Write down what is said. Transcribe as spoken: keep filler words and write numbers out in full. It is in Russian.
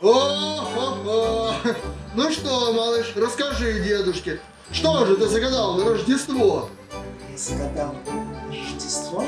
О-хо-хо! Ну что, малыш, расскажи дедушке, что же ты загадал на Рождество? Я загадал Рождество?